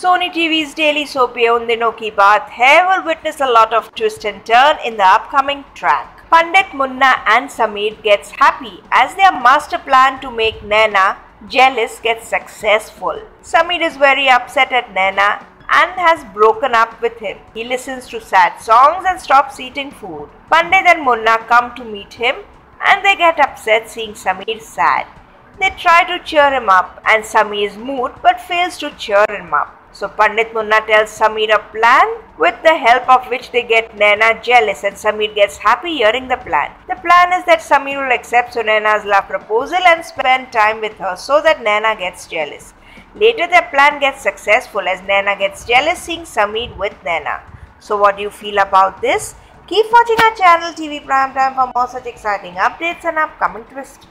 Sony TV's daily soap Yeh Un Dinon Ki Baat Hai will witness a lot of twist and turn in the upcoming track. Pandit, Munna and Sameer gets happy as their master plan to make Naina jealous gets successful. Sameer is very upset at Naina and has broken up with him. He listens to sad songs and stops eating food. Pandit and Munna come to meet him and they get upset seeing Sameer sad. They try to cheer him up and Sameer's mood but fails to cheer him up. So Pandit Munna tells Sameer a plan with the help of which they get Naina jealous and Sameer gets happy hearing the plan. The plan is that Sameer will accept Naina's love proposal and spend time with her so that Naina gets jealous. Later their plan gets successful as Naina gets jealous seeing Sameer with Naina. So what do you feel about this? Keep watching our channel TV Prime Time for more such exciting updates and upcoming twists.